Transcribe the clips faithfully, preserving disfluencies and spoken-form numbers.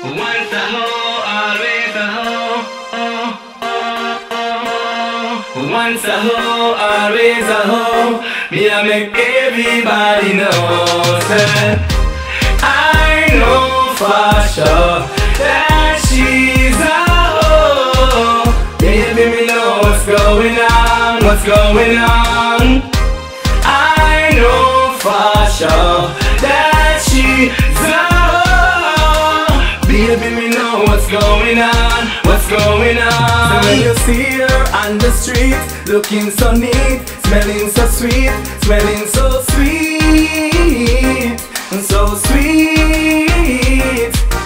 Once a hoe, always a hoe, oh, oh, oh. Once a hoe, always a hoe. Me I make everybody know, say I know for sure that she's a hoe. Baby, me know what's going on, what's going on. I know for sure that she's a hoe. Baby, me know what's going on, what's going on. So when you see her on the street, looking so neat, smelling so sweet, smelling so sweet, so sweet.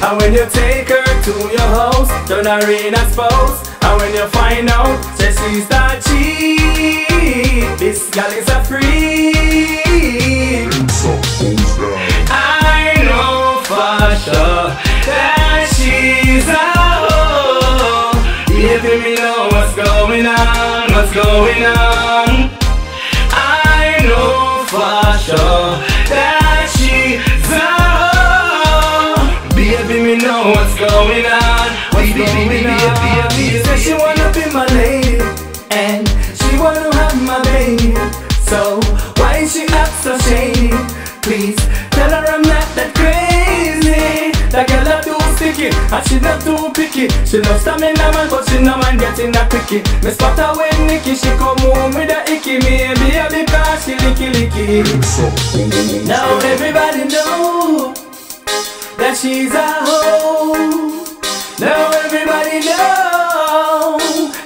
And when you take her to your house, turn her in a spouse. And when you find out, say she's that cheat, this gal is a freak. I know for sure that she's a hoe. Baby, me know what's going on, what's going on. I know for sure that she's a hoe. Baby, me know what's going on, what's going on. She said she wanna be my lady and she wanna have my baby. So why is she up so shady? Please tell her I'm not that crazy. That girl love too sticky, and she not too picky. She loves stamina man, but she no man getting that picky. Me spot her with Nicky, she come home with a icky. Me baby cause she licky licky. Now everybody know that she's a hoe. Now everybody know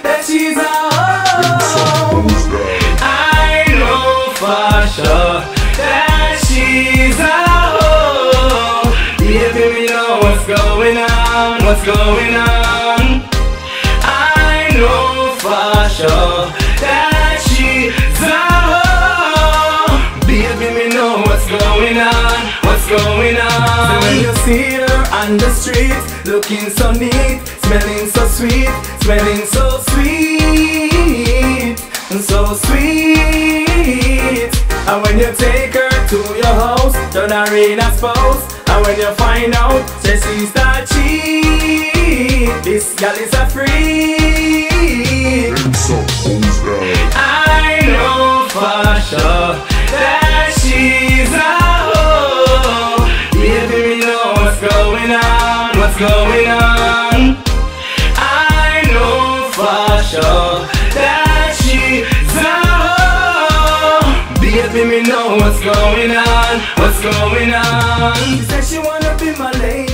that she's a hoe. I know for sure that she's a hoe. Baby, me know what's going on, what's going on. I know for sure that she's a hoe. Baby, me know what's going on, what's going on. So when you see her on the street, looking so neat, smelling so sweet, smelling so sweet, so sweet. And when you take her to your house, turn her in a spouse. And when you find out, say she's that cheat, this gal is a freak. I know for sure that she's a hoe. Baby, me know what's going on, what's going on. I know for sure that she's a hoe. Baby, me know what's going on, what's going on. She said she wanna be my lady.